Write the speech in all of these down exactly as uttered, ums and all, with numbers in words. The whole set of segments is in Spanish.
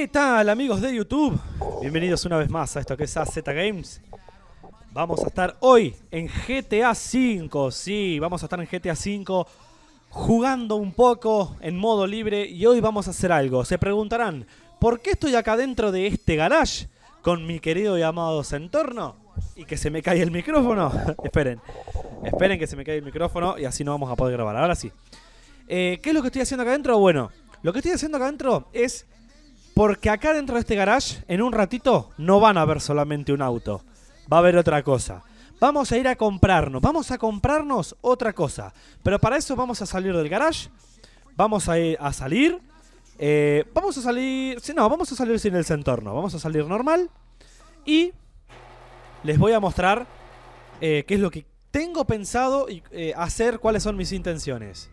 ¿Qué tal, amigos de YouTube? Bienvenidos una vez más a esto que es A Z Games. Vamos a estar hoy en G T A cinco. Sí, vamos a estar en G T A cinco jugando un poco en modo libre. Y hoy vamos a hacer algo. Se preguntarán, ¿por qué estoy acá dentro de este garage con mi querido y amado Entorno? Y que se me cae el micrófono. Esperen, esperen que se me cae el micrófono y así no vamos a poder grabar. Ahora sí. Eh, ¿Qué es lo que estoy haciendo acá dentro? Bueno, lo que estoy haciendo acá dentro es... porque acá dentro de este garage, en un ratito, no van a ver solamente un auto. Va a haber otra cosa. Vamos a ir a comprarnos. Vamos a comprarnos otra cosa. Pero para eso vamos a salir del garage. Vamos a, ir a salir. Eh, vamos a salir... No, vamos a salir sin el Entorno. Vamos a salir normal. Y les voy a mostrar eh, qué es lo que tengo pensado y, eh, hacer, cuáles son mis intenciones.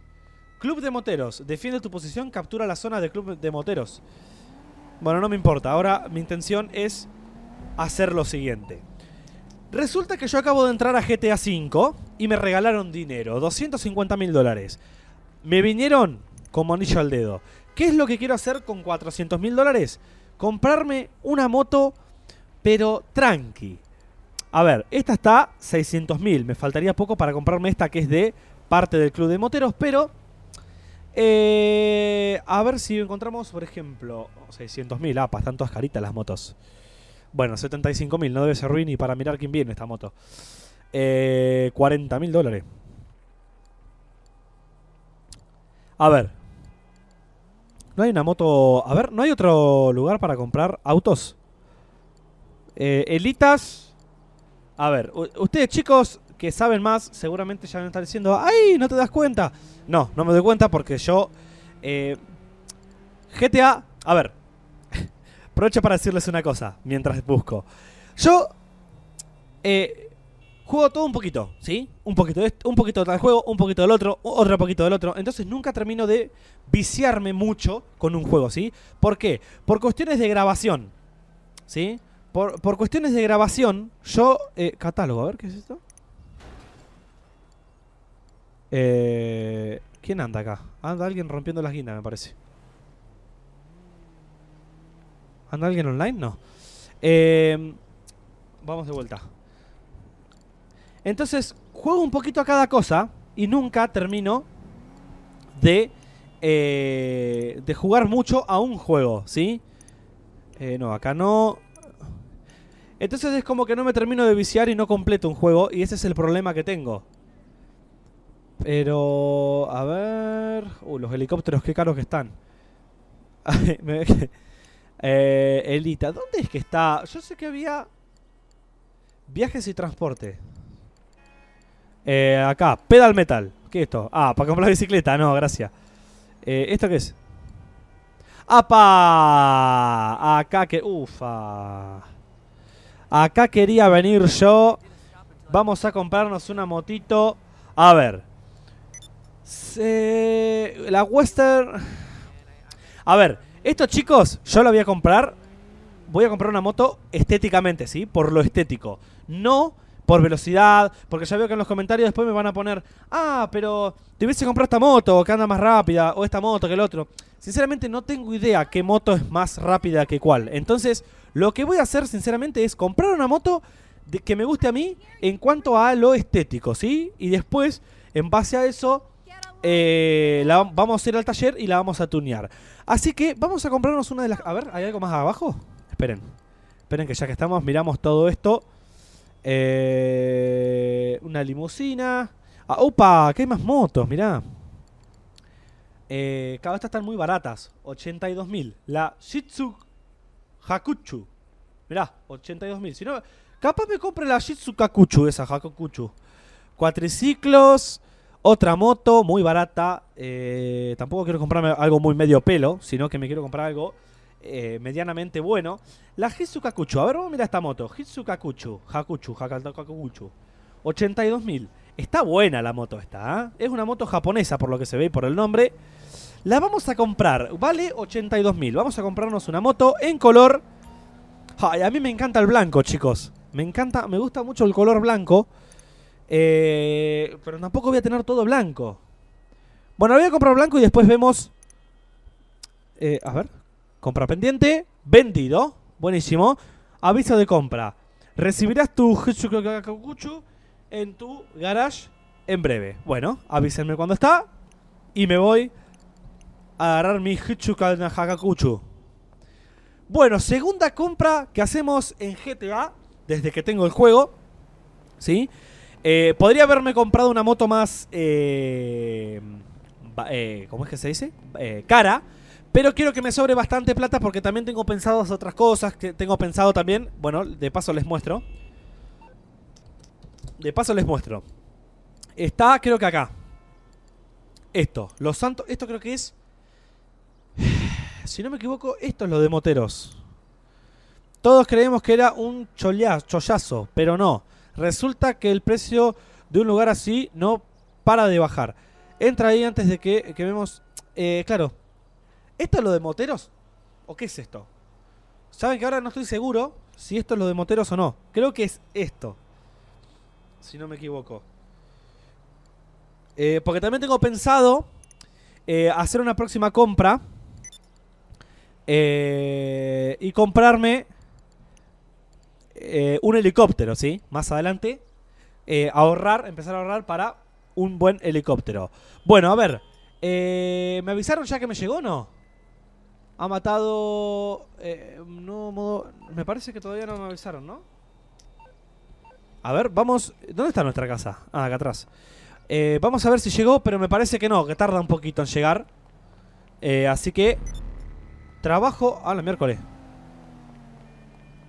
Club de moteros. Defiende tu posición, captura la zona del club de moteros. Bueno, no me importa. Ahora mi intención es hacer lo siguiente. Resulta que yo acabo de entrar a G T A cinco y me regalaron dinero, doscientos cincuenta mil dólares. Me vinieron como anillo al dedo. ¿Qué es lo que quiero hacer con cuatrocientos mil dólares? Comprarme una moto, pero tranqui. A ver, esta está a seiscientos mil. Me faltaría poco para comprarme esta, que es de parte del club de moteros, pero... Eh, a ver si encontramos, por ejemplo, seiscientos mil. Ah, están todas caritas las motos. Bueno, setenta y cinco mil, no debe ser ruin ni para mirar quién viene esta moto. eh, cuarenta mil dólares. A ver. ¿No hay una moto? A ver, ¿no hay otro lugar para comprar autos? Eh, elitas. A ver, ustedes chicos que saben más, seguramente ya me están diciendo, ¡ay, no te das cuenta! No, no me doy cuenta porque yo... Eh, G T A... A ver, aprovecho para decirles una cosa mientras busco. Yo eh, juego todo un poquito, ¿sí? Un poquito de esto, un poquito de tal juego, un poquito del otro, otro poquito del otro. Entonces nunca termino de viciarme mucho con un juego, ¿sí? ¿Por qué? Por cuestiones de grabación, ¿sí? Por, por cuestiones de grabación, yo... Eh, catálogo, a ver, ¿qué es esto? Eh, ¿Quién anda acá? Anda alguien rompiendo las guindas, me parece. ¿Anda alguien online? No. eh, Vamos de vuelta. Entonces, juego un poquito a cada cosa y nunca termino de eh, de jugar mucho a un juego, ¿sí? Eh, no, acá no. Entonces es como que no me termino de viciar y no completo un juego. Y ese es el problema que tengo. Pero, a ver... Uh, los helicópteros, qué caros que están. eh, Elita, ¿dónde es que está? Yo sé que había... Viajes y transporte. Eh, acá, pedal metal. ¿Qué es esto? Ah, para comprar bicicleta. No, gracias. Eh, ¿Esto qué es? ¡Apa! Acá que... Ufa. Acá quería venir yo. Vamos a comprarnos una motito. A ver... Se... La Western... A ver, estos chicos, yo la voy a comprar. Voy a comprar una moto estéticamente, ¿sí? Por lo estético. No por velocidad, porque ya veo que en los comentarios después me van a poner... Ah, pero te hubiese comprado esta moto, que anda más rápida, o esta moto que el otro. Sinceramente no tengo idea qué moto es más rápida que cuál. Entonces, lo que voy a hacer, sinceramente, es comprar una moto de que me guste a mí en cuanto a lo estético, ¿sí? Y después, en base a eso... Eh, la, vamos a ir al taller y la vamos a tunear. Así que vamos a comprarnos una de las... A ver, ¿hay algo más abajo? Esperen. Esperen que ya que estamos, miramos todo esto. Eh, una limusina. Ah, ¡opa! Que hay más motos, mirá. Eh, cada estas están muy baratas. ochenta y dos mil. La Shitzu Hakuchou. Mirá, ochenta y dos mil. Si no, capaz me compre la Shitzu Hakuchou, esa Hakuchou. Cuatriciclos... Otra moto muy barata. Eh, tampoco quiero comprarme algo muy medio pelo, sino que me quiero comprar algo eh, medianamente bueno. La Shitzu Hakuchou. A ver, vamos a mirar esta moto. Shitzu Hakuchou. Hakuchou. Hakuchou. ochenta y dos mil. Está buena la moto esta, ¿eh? Es una moto japonesa por lo que se ve y por el nombre. La vamos a comprar. Vale ochenta y dos mil. Vamos a comprarnos una moto en color... Ay, a mí me encanta el blanco, chicos. Me encanta, me gusta mucho el color blanco. Eh, pero tampoco voy a tener todo blanco. Bueno, voy a comprar blanco y después vemos. eh, A ver, compra pendiente. vendido. Buenísimo. Aviso de compra. Recibirás tu Shitzu Hakuchou en tu garage en breve. Bueno, avísenme cuando está y me voy a agarrar mi Shitzu Hakuchou. Bueno, segunda compra que hacemos en G T A desde que tengo el juego, ¿sí? Eh, podría haberme comprado una moto más, eh, eh, ¿cómo es que se dice? Eh, cara, pero quiero que me sobre bastante plata porque también tengo pensadas otras cosas, que tengo pensado también, bueno, de paso les muestro. De paso les muestro. Está, creo que acá. Esto, los santos, esto creo que es, si no me equivoco, esto es lo de moteros. Todos creemos que era un chollazo, pero no. Resulta que el precio de un lugar así no para de bajar. Entra ahí antes de que, que vemos... Eh, claro. ¿Esto es lo de moteros? ¿O qué es esto? Saben que ahora no estoy seguro si esto es lo de moteros o no. Creo que es esto, si no me equivoco. Eh, porque también tengo pensado eh, hacer una próxima compra. Eh, y comprarme... Eh, un helicóptero, ¿sí? Más adelante eh, ahorrar, empezar a ahorrar para un buen helicóptero. Bueno, a ver, eh, ¿me avisaron ya que me llegó o no? Ha matado... Eh, no, modo... Me parece que todavía no me avisaron, ¿no? A ver, vamos... ¿Dónde está nuestra casa? Ah, acá atrás. eh, Vamos a ver si llegó, pero me parece que no, que tarda un poquito en llegar. eh, Así que trabajo... Ah, el miércoles.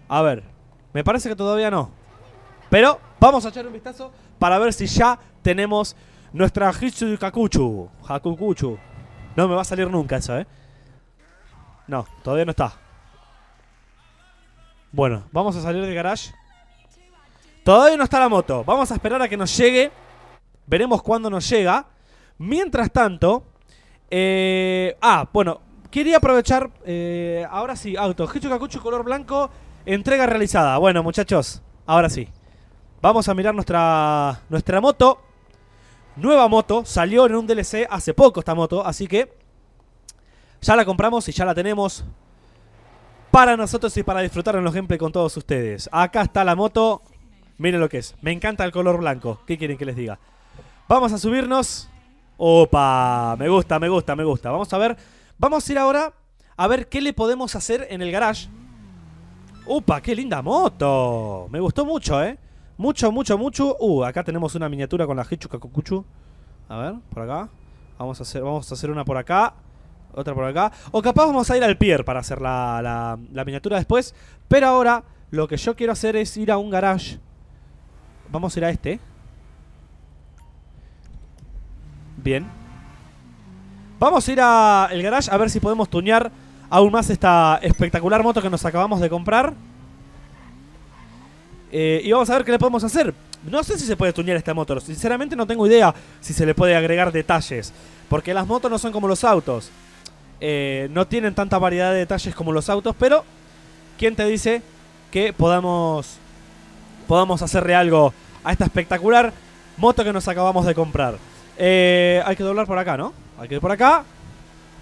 A ver, me parece que todavía no, pero vamos a echar un vistazo para ver si ya tenemos nuestra Shitzu Hakuchou. Hakuchou. No me va a salir nunca eso, ¿eh? No, todavía no está. Bueno, vamos a salir del garage. Todavía no está la moto. Vamos a esperar a que nos llegue. Veremos cuándo nos llega. Mientras tanto... Eh, ah, bueno. Quería aprovechar... Eh, ahora sí, auto. Shitzu Hakuchou color blanco... Entrega realizada. Bueno, muchachos, ahora sí. Vamos a mirar nuestra nuestra moto. Nueva moto. Salió en un D L C hace poco esta moto, así que ya la compramos y ya la tenemos para nosotros y para disfrutar en los gameplay con todos ustedes. Acá está la moto. Miren lo que es. Me encanta el color blanco. ¿Qué quieren que les diga? Vamos a subirnos. Opa, me gusta, me gusta, me gusta. Vamos a ver. Vamos a ir ahora a ver qué le podemos hacer en el garage. ¡Upa! ¡Qué linda moto! Me gustó mucho, ¿eh? Mucho, mucho, mucho. Uh, acá tenemos una miniatura con la Shitzu Hakuchou. A ver, por acá. Vamos a hacer, vamos a hacer una por acá. Otra por acá. O capaz vamos a ir al pier para hacer la, la, la miniatura después. Pero ahora lo que yo quiero hacer es ir a un garage. Vamos a ir a este. Bien. Vamos a ir al garage a ver si podemos tunear aún más esta espectacular moto que nos acabamos de comprar. eh, Y vamos a ver qué le podemos hacer. No sé si se puede tunear esta moto. Sinceramente no tengo idea si se le puede agregar detalles, porque las motos no son como los autos. eh, No tienen tanta variedad de detalles como los autos. Pero ¿quién te dice que podamos Podamos hacerle algo a esta espectacular moto que nos acabamos de comprar? eh, Hay que doblar por acá, ¿no? Hay que ir por acá.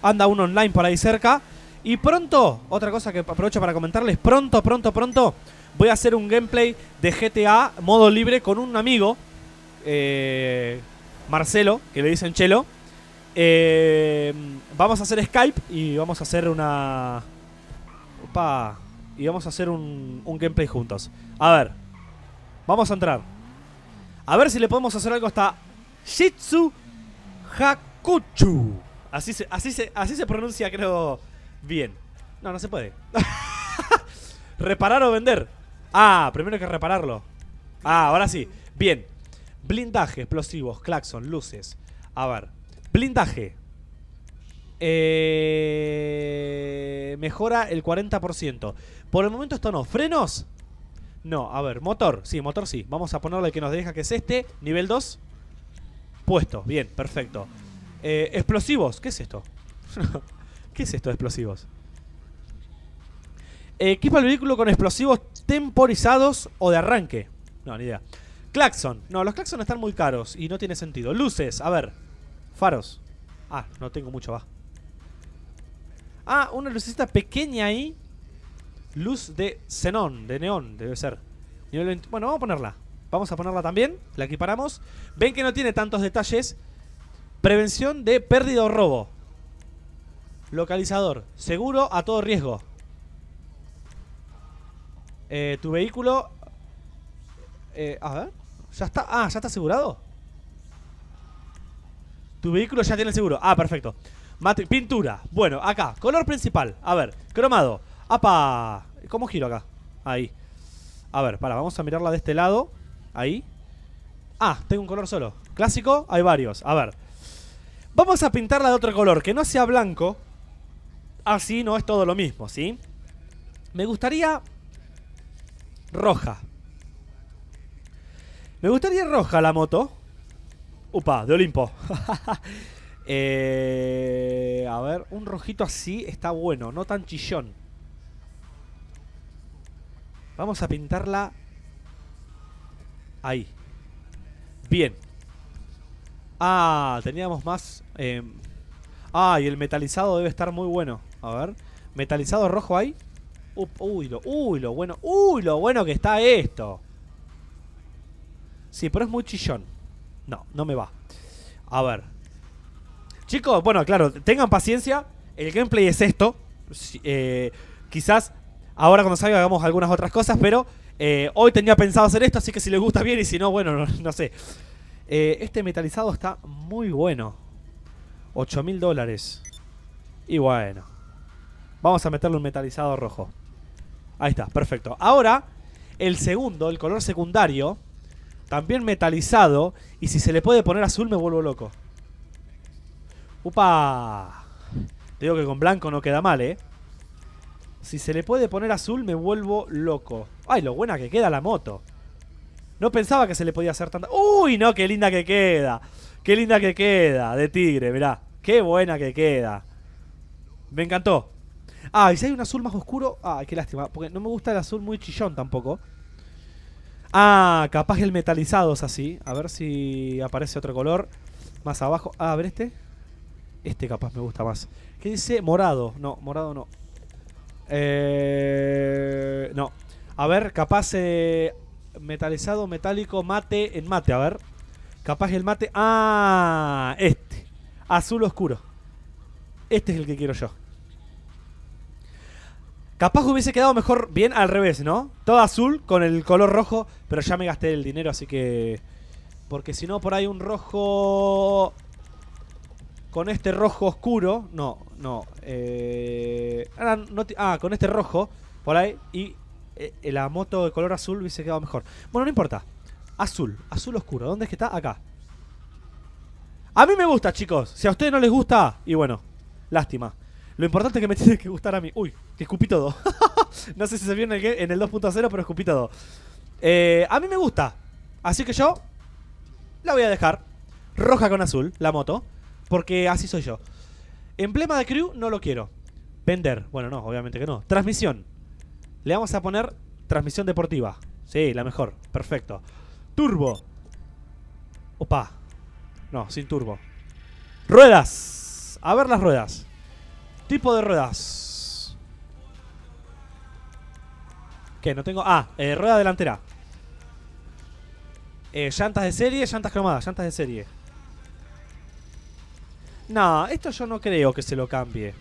Anda un online por ahí cerca. Y pronto, otra cosa que aprovecho para comentarles, pronto, pronto, pronto voy a hacer un gameplay de G T A modo libre con un amigo, eh, Marcelo, que le dicen Chelo. eh, Vamos a hacer Skype y vamos a hacer una... Opa. Y vamos a hacer un, un gameplay juntos. A ver, vamos a entrar. A ver si le podemos hacer algo hasta Shitzu Hakuchou. Así se, así se, así se pronuncia, creo... Bien. No, no se puede. Reparar o vender. Ah, primero hay que repararlo. Ah, ahora sí. Bien. Blindaje, explosivos, claxon, luces. A ver. Blindaje. Eh... Mejora el cuarenta por ciento. Por el momento esto no. ¿Frenos? No, a ver. Motor. Sí, motor sí. Vamos a ponerle el que nos deja, que es este. Nivel dos. Puesto. Bien, perfecto. Eh, explosivos. ¿Qué es esto? ¿Qué es esto de explosivos? Equipa el vehículo con explosivos temporizados o de arranque. No, ni idea. Claxon. No, los claxon están muy caros y no tiene sentido. Luces, a ver. Faros. Ah, no tengo mucho, va. Ah, una lucecita pequeña ahí Luz de xenón, de neón, debe ser. Bueno, vamos a ponerla. Vamos a ponerla también. La equiparamos. Ven que no tiene tantos detalles. Prevención de pérdida o robo. Localizador. Seguro a todo riesgo. Eh, tu vehículo... Eh, a ver. Ya está. Ah, ya está asegurado. Tu vehículo ya tiene el seguro. Ah, perfecto. Mate, pintura. Bueno, acá. Color principal. A ver. Cromado. ¡Apa! ¿Cómo giro acá? Ahí. A ver, para, vamos a mirarla de este lado. Ahí. Ah, tengo un color solo. Clásico, hay varios. A ver. Vamos a pintarla de otro color, que no sea blanco. Así no es todo lo mismo, ¿sí? Me gustaría roja. Me gustaría roja la moto. Upa, de Olimpo. eh, a ver, un rojito así está bueno, no tan chillón. Vamos a pintarla ahí. Bien. Ah, teníamos más eh... Ah, y el metalizado debe estar muy bueno. A ver, metalizado rojo ahí. Up, uy, lo, uy, lo bueno Uy, lo bueno que está esto. Sí, pero es muy chillón. No, no me va. A ver. Chicos, bueno, claro, tengan paciencia. El gameplay es esto. eh, Quizás... Ahora cuando salga hagamos algunas otras cosas, pero eh, hoy tenía pensado hacer esto, así que si les gusta bien y si no, bueno, no, no sé. Eh, este metalizado está muy bueno. ocho mil dólares. Y bueno. Vamos a meterle un metalizado rojo. Ahí está, perfecto. Ahora, el segundo, el color secundario, también metalizado. Y si se le puede poner azul me vuelvo loco. ¡Upa! Te digo que con blanco no queda mal, ¿eh? Si se le puede poner azul me vuelvo loco. Ay, lo buena que queda la moto. No pensaba que se le podía hacer tanta... Uy, no, qué linda que queda. Qué linda que queda, de tigre, mirá. Qué buena que queda. Me encantó. Ah, y si hay un azul más oscuro... Ay, qué lástima, porque no me gusta el azul muy chillón tampoco. Ah, capaz el metalizado es así. A ver si aparece otro color más abajo. Ah, a ver este. Este capaz me gusta más. ¿Qué dice? Morado. No, morado no. Eh, no, a ver, capaz eh, metalizado, metálico, mate, en mate, a ver. Capaz el mate, ah, este, azul oscuro. Este es el que quiero yo. Capaz hubiese quedado mejor bien al revés, ¿no? Todo azul con el color rojo, pero ya me gasté el dinero, así que... Porque si no, por ahí un rojo... Con este rojo oscuro. No, no. Eh, ah, no ah, con este rojo. Por ahí. Y eh, la moto de color azul hubiese quedado mejor. Bueno, no importa. Azul. Azul oscuro. ¿Dónde es que está? Acá. A mí me gusta, chicos. Si a ustedes no les gusta. Y bueno. Lástima. Lo importante es que me tiene que gustar a mí. Uy, que escupí todo. No sé si se vio en el, en el dos punto cero, pero escupí todo. Eh, a mí me gusta. Así que yo la voy a dejar. Roja con azul. La moto. Porque así soy yo. Emblema de crew no lo quiero. Vender, bueno no, obviamente que no. Transmisión, le vamos a poner transmisión deportiva, sí, la mejor. Perfecto, turbo. Opa. No, sin turbo. Ruedas, a ver las ruedas. Tipo de ruedas. ¿Qué? No tengo, ah, eh, rueda delantera. eh, Llantas de serie, llantas cromadas, llantas de serie. No, esto yo no creo que se lo cambie.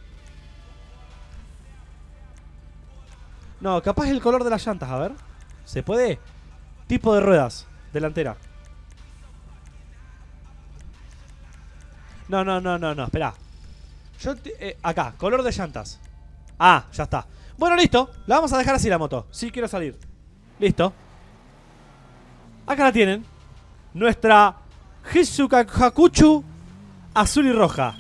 No, capaz el color de las llantas, a ver. ¿Se puede? Tipo de ruedas, delantera. No, no, no, no, no, espera. Yo, eh, acá, color de llantas. Ah, ya está. Bueno, listo, la vamos a dejar así la moto. Sí, quiero salir. Listo. Acá la tienen. Nuestra Shitzu Hakuchou. Azul y roja.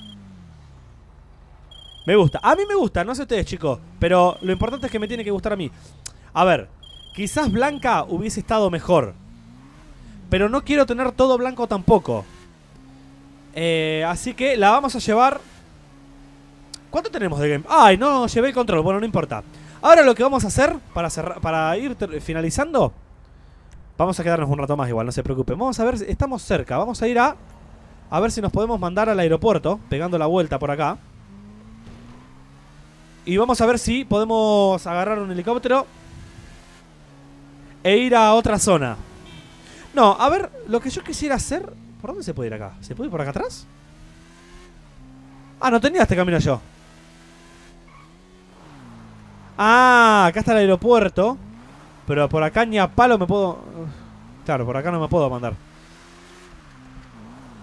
Me gusta. A mí me gusta, no sé ustedes, chicos. Pero lo importante es que me tiene que gustar a mí. A ver, quizás blanca hubiese estado mejor. Pero no quiero tener todo blanco tampoco. eh, Así que la vamos a llevar. ¿Cuánto tenemos de game? Ay, no, llevé el control, bueno, no importa. Ahora lo que vamos a hacer para, cerrar, para ir finalizando. Vamos a quedarnos un rato más igual, no se preocupen. Vamos a ver, estamos cerca, vamos a ir a... A ver si nos podemos mandar al aeropuerto. Pegando la vuelta por acá. Y vamos a ver si podemos agarrar un helicóptero e ir a otra zona. No, a ver, lo que yo quisiera hacer... ¿Por dónde se puede ir acá? ¿Se puede ir por acá atrás? Ah, no tenía este camino yo. Ah, acá está el aeropuerto. Pero por acá ni a palo me puedo... Claro, por acá no me puedo mandar.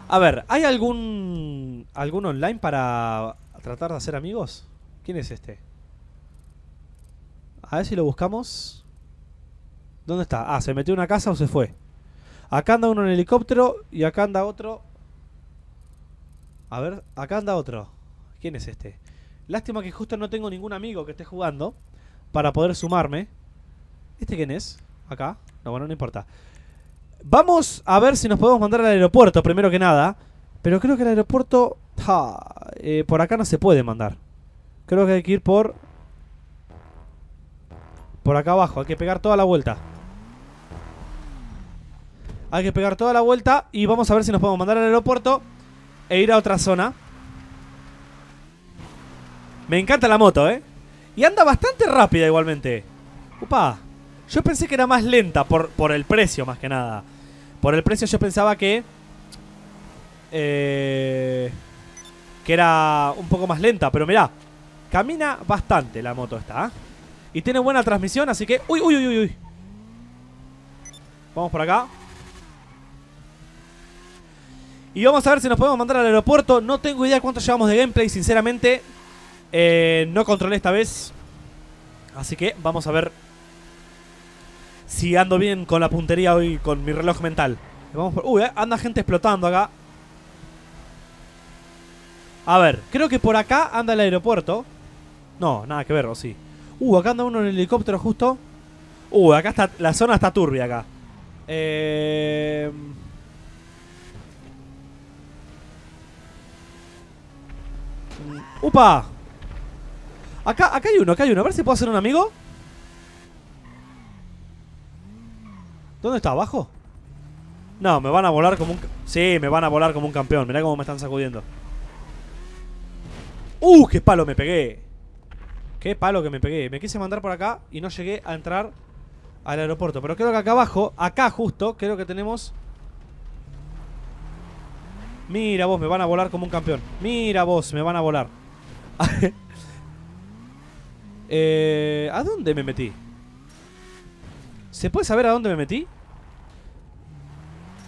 A ver, ¿hay algún... algún online para tratar de hacer amigos? ¿Quién es este? A ver si lo buscamos. ¿Dónde está? Ah, ¿se metió en una casa o se fue? Acá anda uno en helicóptero y acá anda otro. A ver, acá anda otro. ¿Quién es este? Lástima que justo no tengo ningún amigo que esté jugando para poder sumarme. ¿Este quién es? Acá. No, bueno, no importa. Vamos a ver si nos podemos mandar al aeropuerto, primero que nada. Pero creo que el aeropuerto... Ja, eh, por acá no se puede mandar. Creo que hay que ir por... Por acá abajo. Hay que pegar toda la vuelta. Hay que pegar toda la vuelta. Y vamos a ver si nos podemos mandar al aeropuerto e ir a otra zona. Me encanta la moto, ¿eh? Y anda bastante rápida igualmente. Upa. Yo pensé que era más lenta por, por el precio, más que nada. Por el precio yo pensaba que... Eh, que era un poco más lenta. Pero mirá, camina bastante la moto esta, ¿eh? Y tiene buena transmisión, así que... ¡Uy, uy, uy, uy, uy! Vamos por acá. Y vamos a ver si nos podemos mandar al aeropuerto. No tengo idea cuánto llevamos de gameplay, sinceramente. Eh, no controlé esta vez. Así que vamos a ver si ando bien con la puntería hoy, con mi reloj mental. Vamos por... Uy, eh, anda gente explotando acá. A ver, creo que por acá anda el aeropuerto. No, nada que ver, o sí. Uh, acá anda uno en el helicóptero justo. Uh, acá está... La zona está turbia acá. Eh... ¡Upa! Acá, acá hay uno, acá hay uno. A ver si puedo hacer un amigo. ¿Dónde está? ¿Abajo? No, me van a volar como un... Sí, me van a volar como un campeón. Mirá cómo me están sacudiendo. ¡Uh! ¡Qué palo me pegué! ¡Qué palo que me pegué! Me quise mandar por acá y no llegué a entrar al aeropuerto. Pero creo que acá abajo, acá justo, creo que tenemos... Mira vos, me van a volar como un campeón. Mira vos, me van a volar. eh, ¿A dónde me metí? ¿Se puede saber a dónde me metí?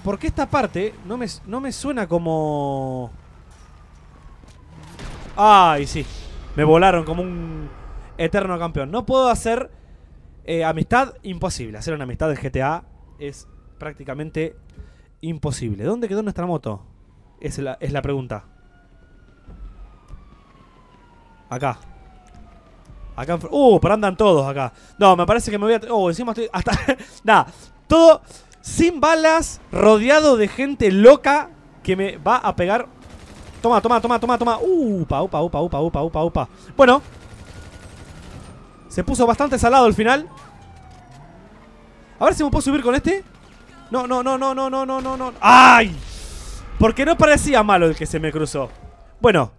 Porque esta parte no me, no me suena como... Ay, sí. Me volaron como un eterno campeón. No puedo hacer eh, amistad, imposible. Hacer una amistad de G T A es prácticamente imposible. ¿Dónde quedó nuestra moto? Es la, es la pregunta. Acá. Acá. Uh, pero andan todos acá. No, me parece que me voy a... Oh, encima estoy... Hasta... Nada. Todo sin balas, rodeado de gente loca que me va a pegar. Toma, toma, toma, toma, toma. Uh, upa, upa, upa, upa, upa, upa, upa. Bueno. Se puso bastante salado al final. A ver si me puedo subir con este. No, no, no, no, no, no, no, no, no. ¡Ay! Porque no parecía malo el que se me cruzó. Bueno.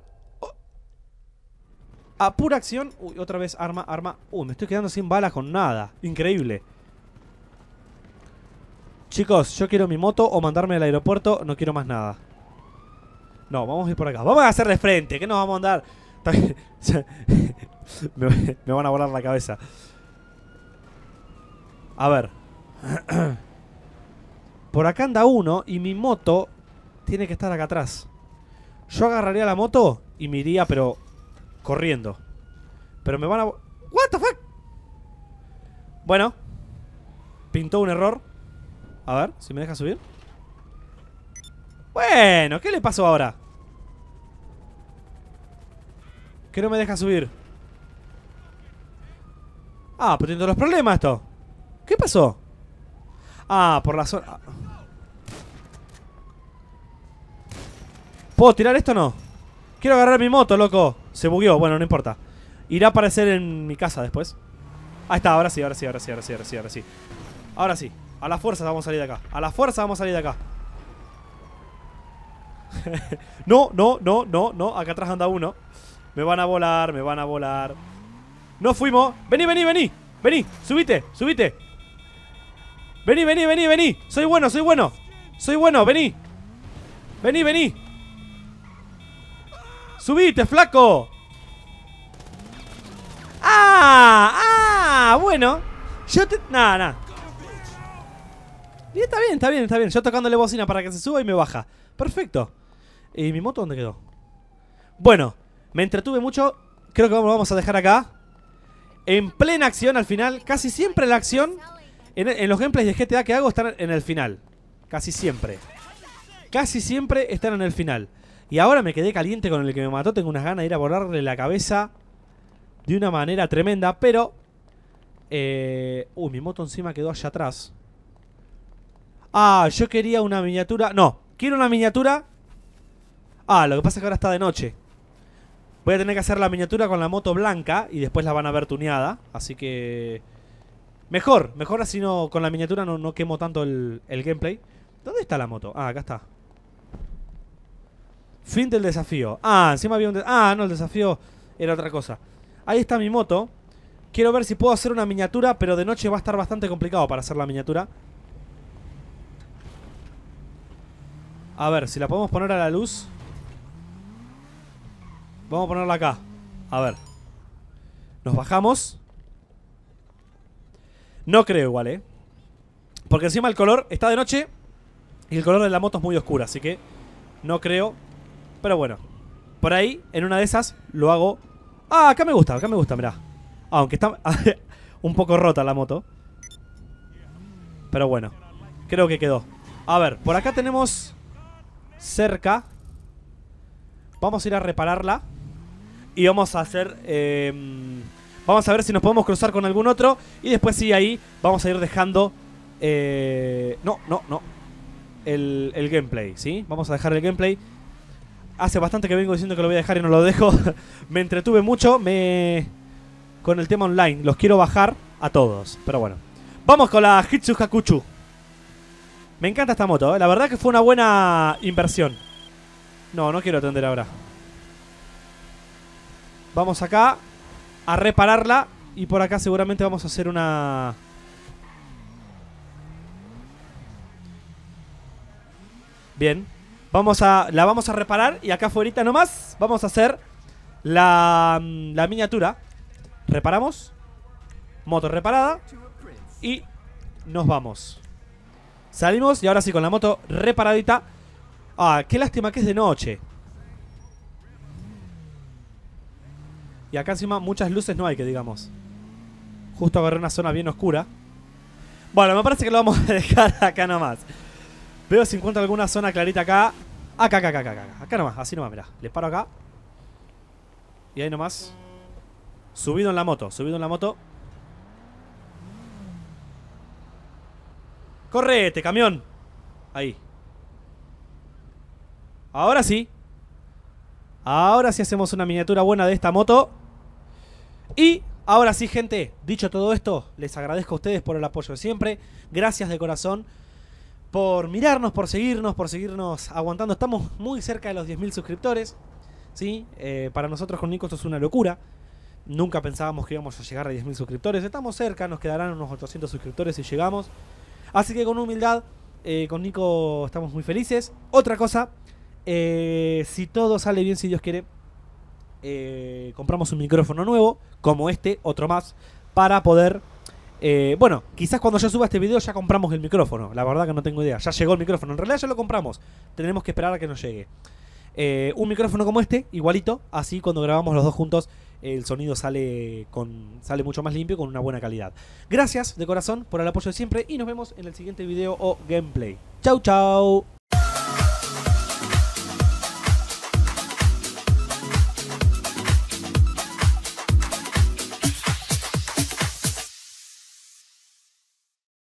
A pura acción. Uy, otra vez arma, arma. Uy, me estoy quedando sin balas con nada. Increíble. Chicos, yo quiero mi moto o mandarme al aeropuerto. No quiero más nada. No, vamos a ir por acá. Vamos a hacerle frente. ¿Qué nos vamos a mandar? me, me van a volar la cabeza. A ver. Por acá anda uno y mi moto... Tiene que estar acá atrás. Yo agarraría la moto y me iría, pero... corriendo. Pero me van a... What the fuck? Bueno. Pintó un error. A ver, si me deja subir. Bueno, ¿qué le pasó ahora? Que no me deja subir. Ah, pero tiene todos los problemas esto. ¿Qué pasó? Ah, por la zona... ¿Puedo tirar esto o no? Quiero agarrar mi moto, loco. Se bugueó, bueno, no importa. Irá a aparecer en mi casa después. Ahí está, ahora sí, ahora sí, ahora sí, ahora sí, ahora sí, ahora sí. Ahora sí, a la fuerza vamos a salir de acá. A la fuerza vamos a salir de acá. No, no, no, no, no. Acá atrás anda uno. Me van a volar, me van a volar. Nos fuimos. Vení, vení, vení. Vení, subite, subite. Vení, vení, vení, vení. Soy bueno, soy bueno. Soy bueno, vení. Vení, vení. Subite, flaco. Ah, ah, bueno. Yo te... Nah, nah. Y está bien, está bien, está bien. Yo tocándole bocina para que se suba y me baja. Perfecto. ¿Y mi moto dónde quedó? Bueno, me entretuve mucho. Creo que lo vamos a dejar acá. En plena acción al final. Casi siempre la acción en, en los gameplays de G T A que hago están en el final. Casi siempre. Casi siempre están en el final. Y ahora me quedé caliente con el que me mató. Tengo unas ganas de ir a borrarle la cabeza de una manera tremenda. Pero eh, uy, mi moto encima quedó allá atrás. Ah, yo quería una miniatura. No, quiero una miniatura. Ah, lo que pasa es que ahora está de noche. Voy a tener que hacer la miniatura con la moto blanca y después la van a ver tuneada. Así que... Mejor, mejor así no, con la miniatura no, no quemo tanto el, el gameplay. ¿Dónde está la moto? Ah, acá está. Fin del desafío. Ah, encima había un... De ah, no, el desafío era otra cosa. Ahí está mi moto. Quiero ver si puedo hacer una miniatura, pero de noche va a estar bastante complicado para hacer la miniatura. A ver, si la podemos poner a la luz. Vamos a ponerla acá. A ver. Nos bajamos. No creo igual, eh. Porque encima el color está de noche y el color de la moto es muy oscuro, así que no creo. Pero bueno, por ahí, en una de esas, lo hago. Ah, acá me gusta, acá me gusta, mirá. Aunque está un poco rota la moto. Pero bueno, creo que quedó. A ver, por acá tenemos cerca. Vamos a ir a repararla. Y vamos a hacer... Eh, vamos a ver si nos podemos cruzar con algún otro. Y después sí, ahí vamos a ir dejando... Eh, no, no, no. El, el gameplay, ¿sí? Vamos a dejar el gameplay. Hace bastante que vengo diciendo que lo voy a dejar y no lo dejo. Me entretuve mucho. Me... Con el tema online. Los quiero bajar a todos. Pero bueno. Vamos con la Shitzu Hakuchou. Me encanta esta moto, ¿eh? La verdad que fue una buena inversión. No, no quiero atender ahora. Vamos acá a repararla. Y por acá seguramente vamos a hacer una... Bien. Vamos a... La vamos a reparar. Y acá afuera nomás vamos a hacer la, la miniatura. Reparamos. Moto reparada. Y nos vamos. Salimos y ahora sí con la moto reparadita. Ah, qué lástima que es de noche. Y acá encima muchas luces no hay que digamos. Justo agarré una zona bien oscura. Bueno, me parece que lo vamos a dejar acá nomás. Veo si encuentro alguna zona clarita acá. Acá, acá, acá, acá, acá, acá nomás, así nomás, mirá. Le paro acá. Y ahí nomás. Subido en la moto, subido en la moto. ¡Correte, camión! Ahí. Ahora sí. Ahora sí hacemos una miniatura buena de esta moto. Y ahora sí, gente. Dicho todo esto, les agradezco a ustedes por el apoyo de siempre. Gracias de corazón por mirarnos, por seguirnos, por seguirnos aguantando. Estamos muy cerca de los diez mil suscriptores, ¿sí? Eh, para nosotros con Nico esto es una locura. Nunca pensábamos que íbamos a llegar a diez mil suscriptores. Estamos cerca, nos quedarán unos ochocientos suscriptores si llegamos. Así que con humildad, eh, con Nico estamos muy felices. Otra cosa... Eh, si todo sale bien, si Dios quiere, eh, compramos un micrófono nuevo, como este, otro más, para poder... Eh, bueno, quizás cuando yo suba este video ya compramos el micrófono. La verdad que no tengo idea. Ya llegó el micrófono. En realidad ya lo compramos. Tenemos que esperar a que nos llegue. Eh, un micrófono como este, igualito. Así cuando grabamos los dos juntos, el sonido sale, con, sale mucho más limpio, con una buena calidad. Gracias de corazón por el apoyo de siempre y nos vemos en el siguiente video o gameplay. Chau, chau.